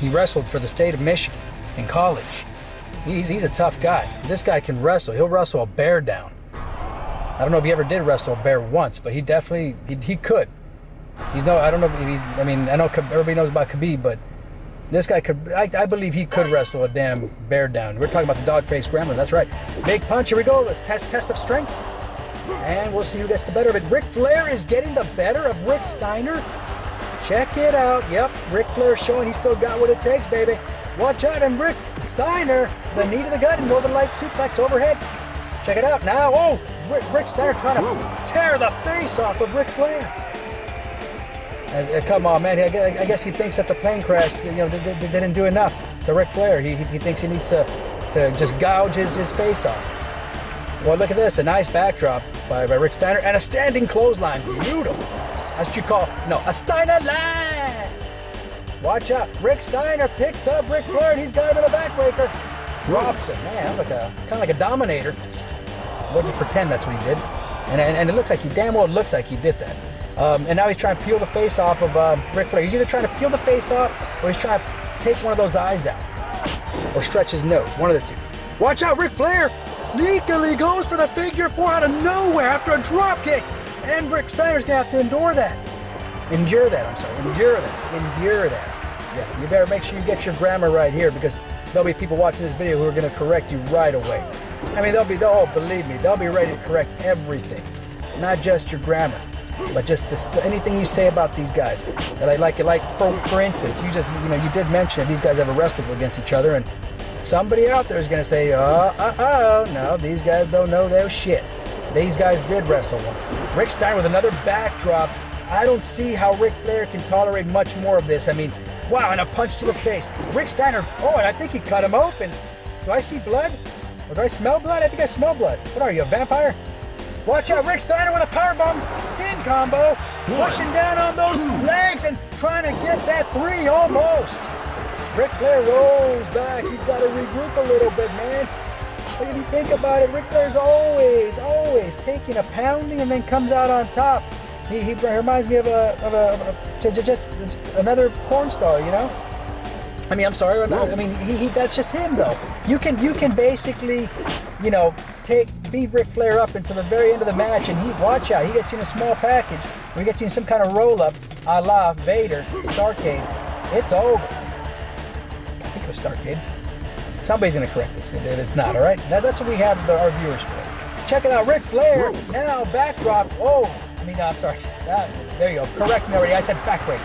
He wrestled for the state of Michigan in college. He's a tough guy. This guy can wrestle. He'll wrestle a bear down. I don't know if he ever did wrestle a bear once, but he definitely, he could. He's no, I don't know if he's, I mean, I know everybody knows about Khabib, but this guy could, I believe he could wrestle a damn bear down. We're talking about the dog-faced gremlin, that's right. Big punch, here we go. Let's test of strength. And we'll see who gets the better of it. Ric Flair is getting the better of Rick Steiner. Check it out. Yep, Ric Flair showing he's still got what it takes, baby. Watch out, and Rick Steiner, the knee to the gut, and Northern Light suplex overhead. Check it out now. Oh, Rick Steiner trying to tear the face off of Ric Flair. Come on, man. I guess he thinks that the plane crash, you know, they didn't do enough to Ric Flair. He thinks he needs to just gouge his face off. Well, look at this, a nice backdrop by Rick Steiner, and a standing clothesline, beautiful. That's what you call, no, a Steiner line. Watch out, Rick Steiner picks up Ric Flair, and he's got him in a backbreaker. Drops it, man, like kind of like a dominator. We'll just pretend that's what he did. And it looks like he, damn well it looks like he did that. And now he's trying to peel the face off of Ric Flair. He's either trying to peel the face off, or he's trying to take one of those eyes out, or stretch his nose, one of the two. Watch out, Ric Flair. Sneakily goes for the figure four out of nowhere after a drop kick. And Rick Steiner's gonna have to endure that. Endure that, I'm sorry. Endure that. Endure that. Yeah, you better make sure you get your grammar right here, because there'll be people watching this video who are gonna correct you right away. I mean, oh, believe me, they'll be ready to correct everything. Not just your grammar, but just anything you say about these guys. Like for instance, you just, you know, you did mention that these guys ever wrestled against each other, and somebody out there is going to say, no, these guys don't know their shit. These guys did wrestle once. Rick Steiner with another backdrop. I don't see how Ric Flair can tolerate much more of this. I mean, wow, and a punch to the face. Rick Steiner, oh, and I think he cut him open. Do I see blood? Or do I smell blood? I think I smell blood. What are you, a vampire? Watch out, Rick Steiner with a powerbomb in combo. Pushing down on those legs and trying to get that three almost. Ric Flair rolls back. He's got to regroup a little bit, man. But if you think about it, Ric Flair's always taking a pounding and then comes out on top. He reminds me of just another porn star, you know? I mean, I'm sorry. I mean, that's just him, though. You can basically, you know, beat Ric Flair up until the very end of the match, and watch out. He gets you in a small package, or he gets you in some kind of roll-up, a la Vader, Starcade. It's over. Starcade. Somebody's going to correct this if it's not, all right? That's what we have our viewers for. Check it out, Ric Flair, now backdrop. Oh, I mean, I'm sorry. There you go. Correct me already. I said backbreaker.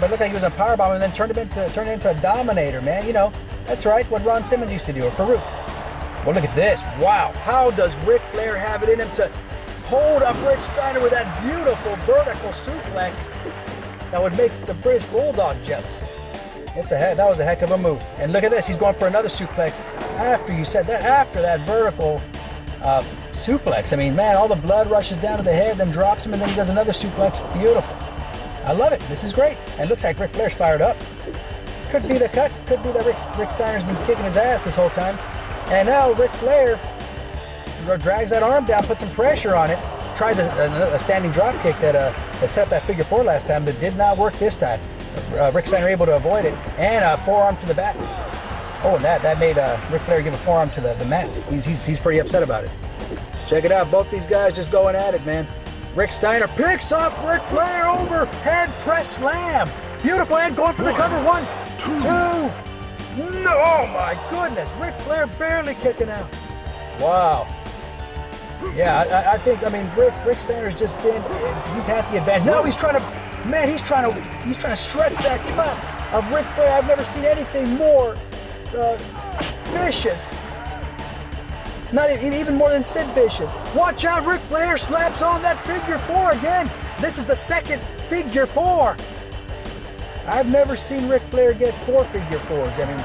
But look like he was a powerbomb and then turned it into a dominator, man. You know, that's right, what Ron Simmons used to do, or Farooq. Well, look at this. Wow. How does Ric Flair have it in him to hold up Rick Steiner with that beautiful vertical suplex that would make the British Bulldog jealous? That was a heck of a move. And look at this, he's going for another suplex after that vertical suplex. I mean, man, all the blood rushes down to the head, then drops him, and then he does another suplex. Beautiful. I love it. This is great. And it looks like Ric Flair's fired up. Could be the cut. Could be that Rick Steiner's been kicking his ass this whole time. And now Ric Flair drags that arm down, puts some pressure on it, tries a standing drop kick that set up that figure four last time, but did not work this time. Rick Steiner able to avoid it, and a forearm to the back. Oh, and that made Ric Flair give a forearm to the mat. He's pretty upset about it. Check it out, both these guys just going at it, man. Rick Steiner picks up Ric Flair, overhead press slam. Beautiful head, going for the cover. 1, 2, no, oh my goodness, Ric Flair barely kicking out. Wow. Yeah, I think, I mean, Rick Steiner's just been, he's had the advantage. No, he's trying to. Man, he's trying to stretch that cut of Ric Flair. I've never seen anything more vicious. Not even more than Sid Vicious. Watch out, Ric Flair slaps on that figure four again. This is the second figure four. I've never seen Ric Flair get four figure fours. I mean,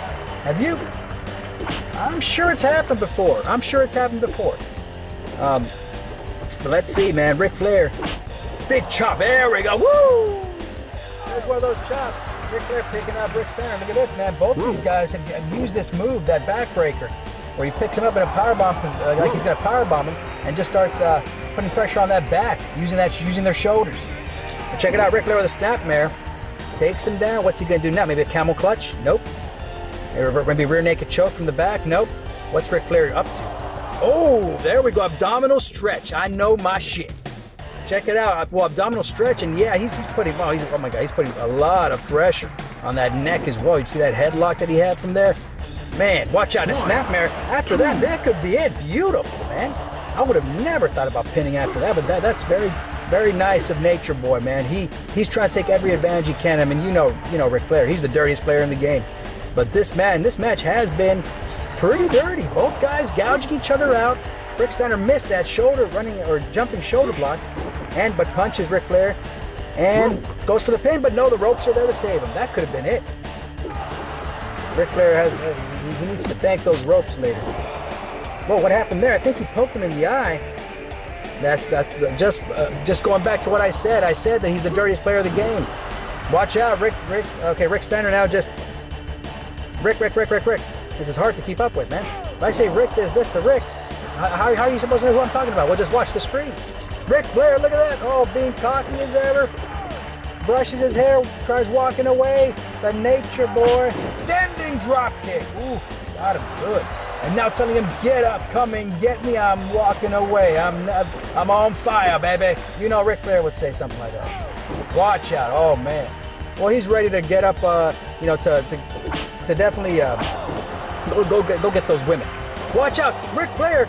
have you? I'm sure it's happened before. I'm sure it's happened before. But let's see, man, Ric Flair. Big chop, there we go, woo! There's one of those chops. Ric Flair picking up Rick Steiner. Look at this, man. Both these guys have used this move, that backbreaker, where he picks him up in a powerbomb, like he's going to powerbomb him, and just starts putting pressure on that back, using their shoulders. But check it out, Ric Flair with a snapmare. Takes him down. What's he going to do now? Maybe a camel clutch? Nope. Maybe rear naked choke from the back? Nope. What's Ric Flair up to? Oh, there we go. Abdominal stretch. I know my shit. Check it out. Well, abdominal stretch, and yeah, he's putting, oh my God, he's putting a lot of pressure on that neck as well. You see that headlock that he had from there? Man, watch out, a snapmare. After that, that could be it. Beautiful, man. I would have never thought about pinning after that, but that's very, very nice of Nature Boy, man. He's trying to take every advantage he can. I mean, you know Ric Flair, he's the dirtiest player in the game. But this man, this match has been pretty dirty. Both guys gouging each other out. Rick Steiner missed that shoulder running or jumping shoulder block, but punches Ric Flair and goes for the pin, but no, the ropes are there to save him. That could have been it. Ric Flair has, he needs to thank those ropes later. Well, what happened there? I think he poked him in the eye. That's just going back to what I said. I said that he's the dirtiest player of the game. Watch out, Rick. Okay, Rick Steiner now just Rick. This is hard to keep up with, man. If I say Rick, there's this to Rick. How are you supposed to know who I'm talking about? Well, just watch the screen. Ric Flair, look at that. Oh, being cocky as ever. Brushes his hair, tries walking away. The Nature Boy. Standing drop kick. Ooh, got him good. And now telling him, get up, come and get me. I'm walking away. I'm on fire, baby. You know Ric Flair would say something like that. Watch out. Oh, man. Well, he's ready to get up, you know, to definitely go get those women. Watch out, Ric Flair.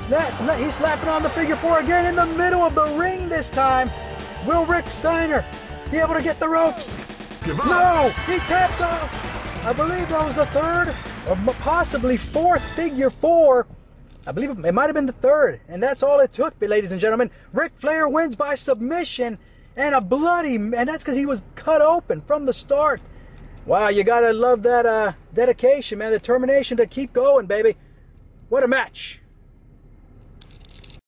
He's slapping on the figure four again in the middle of the ring this time. Will Rick Steiner be able to get the ropes? No, he taps out. I believe that was the third or possibly fourth figure four. I believe it might have been the third. And that's all it took, ladies and gentlemen. Ric Flair wins by submission and a bloody, and that's because he was cut open from the start. Wow, you gotta love that dedication, man. Determination to keep going, baby. What a match.